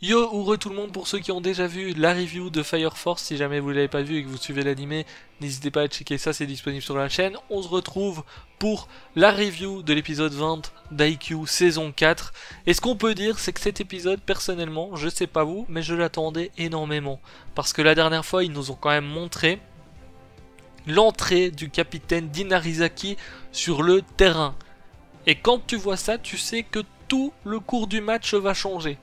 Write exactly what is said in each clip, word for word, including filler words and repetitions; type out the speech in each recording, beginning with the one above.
Yo, heureux tout le monde, pour ceux qui ont déjà vu la review de Fire Force, si jamais vous ne l'avez pas vu et que vous suivez l'animé, n'hésitez pas à checker ça, c'est disponible sur la chaîne. On se retrouve pour la review de l'épisode vingt d'I Q saison quatre. Et ce qu'on peut dire, c'est que cet épisode, personnellement, je sais pas vous, mais je l'attendais énormément. Parce que la dernière fois, ils nous ont quand même montré l'entrée du capitaine d'Inarizaki sur le terrain. Et quand tu vois ça, tu sais que tout le cours du match va changer.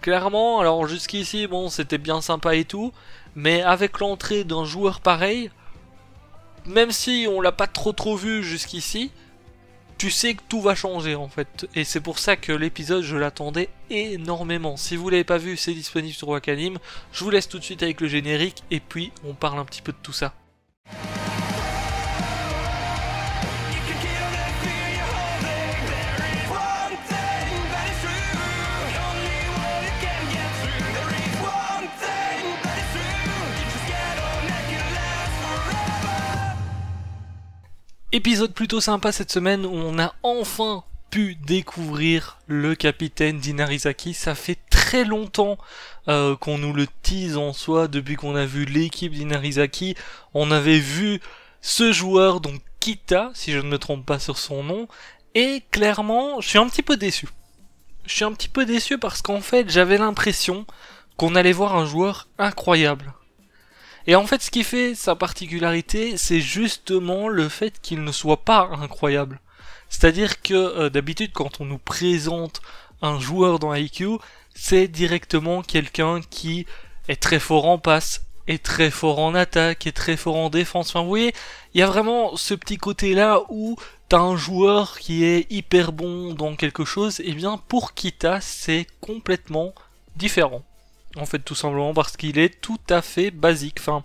Clairement, alors jusqu'ici, bon, c'était bien sympa et tout, mais avec l'entrée d'un joueur pareil, même si on l'a pas trop trop vu jusqu'ici, tu sais que tout va changer en fait. Et c'est pour ça que l'épisode, je l'attendais énormément. Si vous l'avez pas vu, c'est disponible sur Wakanim. Je vous laisse tout de suite avec le générique et puis on parle un petit peu de tout ça. Épisode plutôt sympa cette semaine où on a enfin pu découvrir le capitaine d'Inarizaki. Ça fait très longtemps euh, qu'on nous le tease en soi, depuis qu'on a vu l'équipe d'Inarizaki. On avait vu ce joueur, donc Kita, si je ne me trompe pas sur son nom. Et clairement, je suis un petit peu déçu. Je suis un petit peu déçu parce qu'en fait, j'avais l'impression qu'on allait voir un joueur incroyable. Et en fait, ce qui fait sa particularité, c'est justement le fait qu'il ne soit pas incroyable. C'est-à-dire que euh, d'habitude, quand on nous présente un joueur dans I Q, c'est directement quelqu'un qui est très fort en passe, est très fort en attaque, est très fort en défense. Enfin, vous voyez, il y a vraiment ce petit côté-là où t'as un joueur qui est hyper bon dans quelque chose. Et bien, pour Kita, c'est complètement différent. En fait, tout simplement parce qu'il est tout à fait basique. Enfin,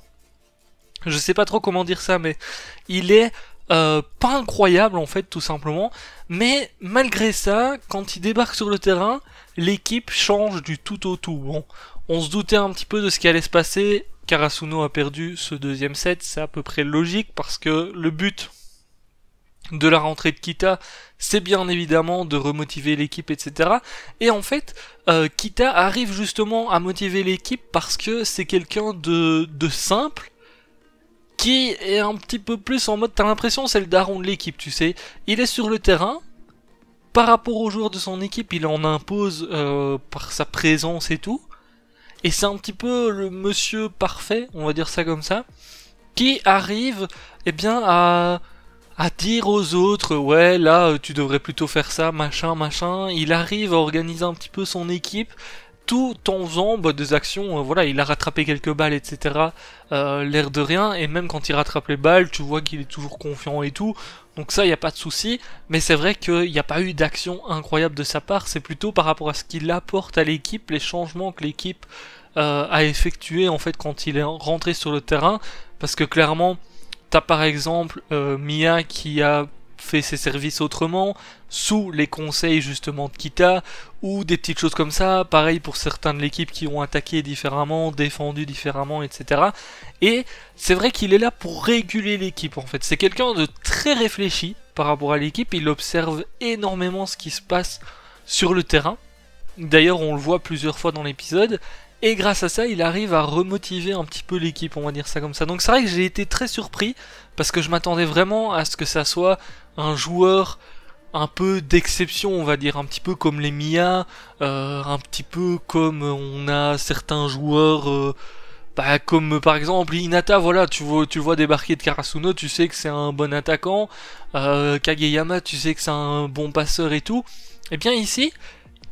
je sais pas trop comment dire ça, mais il est euh, pas incroyable, en fait, tout simplement. Mais malgré ça, quand il débarque sur le terrain, l'équipe change du tout au tout. Bon, on se doutait un petit peu de ce qui allait se passer. Karasuno a perdu ce deuxième set, c'est à peu près logique, parce que le but de la rentrée de Kita, c'est bien évidemment de remotiver l'équipe, et cetera. Et en fait, euh, Kita arrive justement à motiver l'équipe parce que c'est quelqu'un de, de simple, qui est un petit peu plus en mode, t'as l'impression c'est le daron de l'équipe, tu sais. Il est sur le terrain, par rapport aux joueurs de son équipe, il en impose euh, par sa présence et tout. Et c'est un petit peu le monsieur parfait, on va dire ça comme ça, qui arrive, eh bien, à... à dire aux autres, ouais, là, tu devrais plutôt faire ça, machin, machin. Il arrive à organiser un petit peu son équipe, tout en faisant bah, des actions. Euh, voilà, il a rattrapé quelques balles, et cetera. Euh, l'air de rien, et même quand il rattrape les balles, tu vois qu'il est toujours confiant et tout. Donc ça, il n'y a pas de souci. Mais c'est vrai qu'il n'y a pas eu d'action incroyable de sa part. C'est plutôt par rapport à ce qu'il apporte à l'équipe, les changements que l'équipe euh, a effectués, en fait, quand il est rentré sur le terrain. Parce que clairement... T'as par exemple euh, Miya qui a fait ses services autrement, sous les conseils justement de Kita, ou des petites choses comme ça, pareil pour certains de l'équipe qui ont attaqué différemment, défendu différemment, et cetera. Et c'est vrai qu'il est là pour réguler l'équipe en fait, c'est quelqu'un de très réfléchi par rapport à l'équipe, il observe énormément ce qui se passe sur le terrain, d'ailleurs on le voit plusieurs fois dans l'épisode, et grâce à ça, il arrive à remotiver un petit peu l'équipe, on va dire ça comme ça. Donc c'est vrai que j'ai été très surpris, parce que je m'attendais vraiment à ce que ça soit un joueur un peu d'exception, on va dire, un petit peu comme les Miya, euh, un petit peu comme on a certains joueurs, euh, bah, comme par exemple Hinata, voilà, tu vois, tu vois débarquer de Karasuno, tu sais que c'est un bon attaquant, euh, Kageyama, tu sais que c'est un bon passeur et tout. Et bien ici...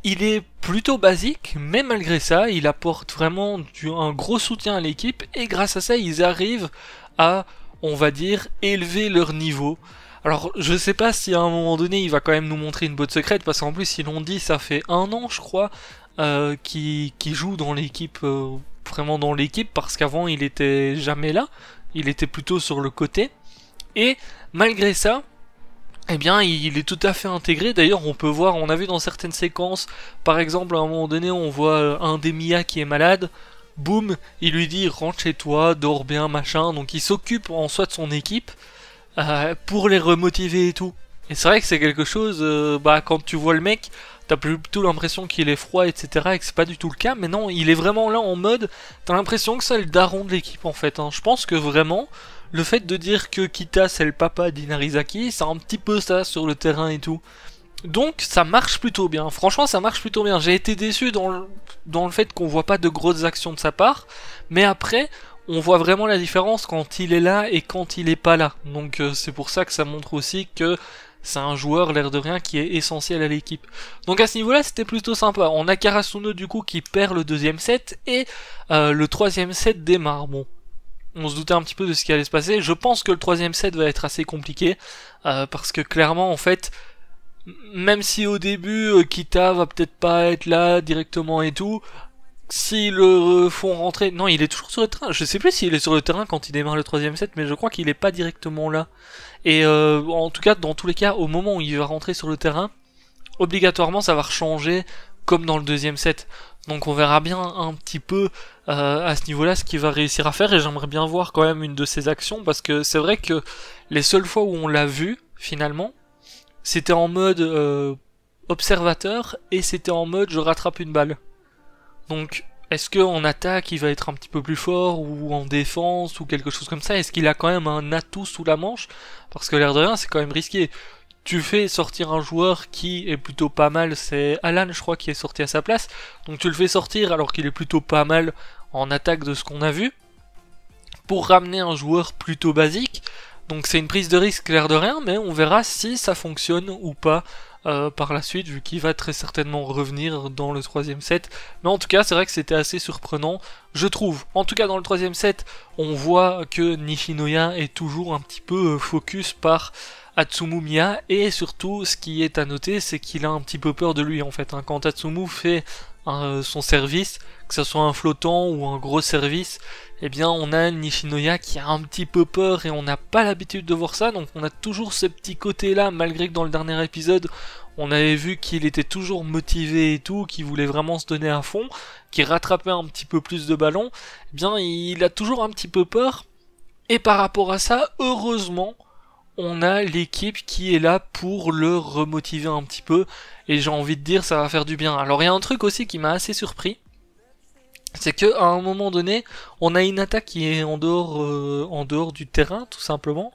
il est plutôt basique, mais malgré ça, il apporte vraiment du, un gros soutien à l'équipe. Et grâce à ça, ils arrivent à, on va dire, élever leur niveau. Alors, je sais pas si à un moment donné, il va quand même nous montrer une botte secrète. Parce qu'en plus, ils l'ont dit, ça fait un an, je crois, euh, qu'il qu'il joue dans l'équipe, euh, vraiment dans l'équipe. Parce qu'avant, il était jamais là. Il était plutôt sur le côté. Et malgré ça... eh bien, il est tout à fait intégré. D'ailleurs, on peut voir, on a vu dans certaines séquences, par exemple, à un moment donné, on voit un des Miya qui est malade. Boum, il lui dit, rentre chez toi, dors bien, machin. Donc, il s'occupe en soi de son équipe euh, pour les remotiver et tout. Et c'est vrai que c'est quelque chose, euh, bah, quand tu vois le mec, t'as plutôt l'impression qu'il est froid, et cetera, et que c'est pas du tout le cas, mais non, il est vraiment là en mode, t'as l'impression que c'est le daron de l'équipe en fait, hein. Je pense que vraiment, le fait de dire que Kita c'est le papa d'Inarizaki, c'est un petit peu ça sur le terrain et tout. Donc ça marche plutôt bien, franchement ça marche plutôt bien, j'ai été déçu dans le, dans le fait qu'on voit pas de grosses actions de sa part, mais après on voit vraiment la différence quand il est là et quand il est pas là, donc euh, c'est pour ça que ça montre aussi que c'est un joueur l'air de rien qui est essentiel à l'équipe. Donc à ce niveau là c'était plutôt sympa, on a Karasuno du coup qui perd le deuxième set et euh, le troisième set démarre, bon. On se doutait un petit peu de ce qui allait se passer, je pense que le troisième set va être assez compliqué, euh, parce que clairement en fait... Même si au début, euh, Kita va peut-être pas être là directement et tout, s'ils le euh, font rentrer... Non, il est toujours sur le terrain. Je sais plus s'il est sur le terrain quand il démarre le troisième set, mais je crois qu'il est pas directement là. Et euh, en tout cas, dans tous les cas, au moment où il va rentrer sur le terrain, obligatoirement, ça va rechanger comme dans le deuxième set. Donc on verra bien un petit peu euh, à ce niveau-là ce qu'il va réussir à faire, et j'aimerais bien voir quand même une de ses actions, parce que c'est vrai que les seules fois où on l'a vu, finalement... C'était en mode euh, observateur et c'était en mode je rattrape une balle. Donc est-ce qu'en attaque il va être un petit peu plus fort ou en défense ou quelque chose comme ça? Est-ce qu'il a quand même un atout sous la manche? Parce que l'air de rien c'est quand même risqué. Tu fais sortir un joueur qui est plutôt pas mal, c'est Alan je crois qui est sorti à sa place. Donc tu le fais sortir alors qu'il est plutôt pas mal en attaque de ce qu'on a vu. Pour ramener un joueur plutôt basique. Donc c'est une prise de risque l'air de rien, mais on verra si ça fonctionne ou pas euh, par la suite, vu qu'il va très certainement revenir dans le troisième set. Mais en tout cas, c'est vrai que c'était assez surprenant, je trouve. En tout cas, dans le troisième set, on voit que Nishinoya est toujours un petit peu focus par Atsumu Miya, et surtout, ce qui est à noter, c'est qu'il a un petit peu peur de lui, en fait. Hein. Quand Atsumu fait un, son service, que ce soit un flottant ou un gros service, eh bien on a Nishinoya qui a un petit peu peur et on n'a pas l'habitude de voir ça, donc on a toujours ce petit côté là, malgré que dans le dernier épisode on avait vu qu'il était toujours motivé et tout, qu'il voulait vraiment se donner à fond, qu'il rattrapait un petit peu plus de ballons, eh bien il a toujours un petit peu peur, et par rapport à ça, heureusement, on a l'équipe qui est là pour le remotiver un petit peu, et j'ai envie de dire ça va faire du bien. Alors il y a un truc aussi qui m'a assez surpris, c'est qu'à un moment donné, on a Hinata qui est en dehors, euh, en dehors du terrain, tout simplement.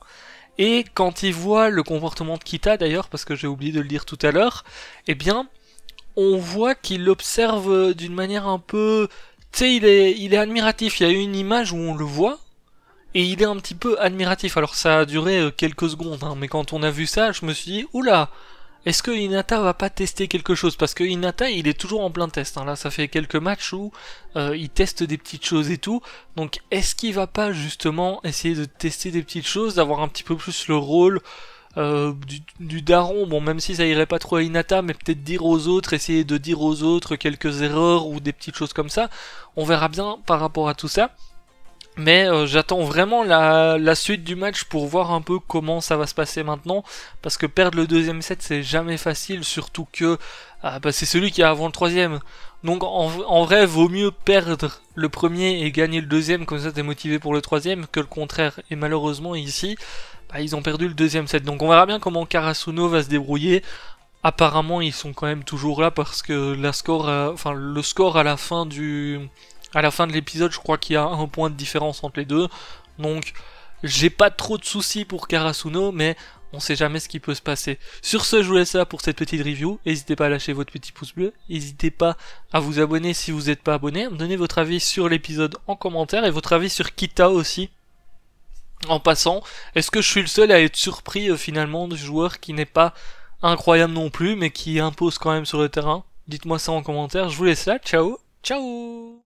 Et quand il voit le comportement de Kita, d'ailleurs, parce que j'ai oublié de le dire tout à l'heure, eh bien, on voit qu'il l'observe d'une manière un peu... Tu sais, il est, il est admiratif. Il y a eu une image où on le voit, et il est un petit peu admiratif. Alors ça a duré quelques secondes, hein, mais quand on a vu ça, je me suis dit, oula! Est-ce que Hinata va pas tester quelque chose? Parce que Hinata, il est toujours en plein test. Hein. Là, ça fait quelques matchs où euh, il teste des petites choses et tout. Donc, est-ce qu'il va pas justement essayer de tester des petites choses, d'avoir un petit peu plus le rôle euh, du, du daron? Bon, même si ça irait pas trop à Hinata, mais peut-être dire aux autres, essayer de dire aux autres quelques erreurs ou des petites choses comme ça. On verra bien par rapport à tout ça. Mais euh, j'attends vraiment la, la suite du match pour voir un peu comment ça va se passer maintenant, parce que perdre le deuxième set c'est jamais facile, surtout que euh, bah, c'est celui qui est avant le troisième. Donc en, en vrai vaut mieux perdre le premier et gagner le deuxième, comme ça t'es motivé pour le troisième, que le contraire. Et malheureusement ici, bah, ils ont perdu le deuxième set. Donc on verra bien comment Karasuno va se débrouiller. Apparemment ils sont quand même toujours là, parce que la score, euh, enfin, le score à la fin du... À la fin de l'épisode, je crois qu'il y a un point de différence entre les deux. Donc, j'ai pas trop de soucis pour Karasuno, mais on sait jamais ce qui peut se passer. Sur ce, je vous laisse là pour cette petite review. N'hésitez pas à lâcher votre petit pouce bleu. N'hésitez pas à vous abonner si vous n'êtes pas abonné. Donnez votre avis sur l'épisode en commentaire et votre avis sur Kita aussi. En passant, est-ce que je suis le seul à être surpris euh, finalement du joueur qui n'est pas incroyable non plus, mais qui impose quand même sur le terrain? Dites-moi ça en commentaire. Je vous laisse là. Ciao. Ciao.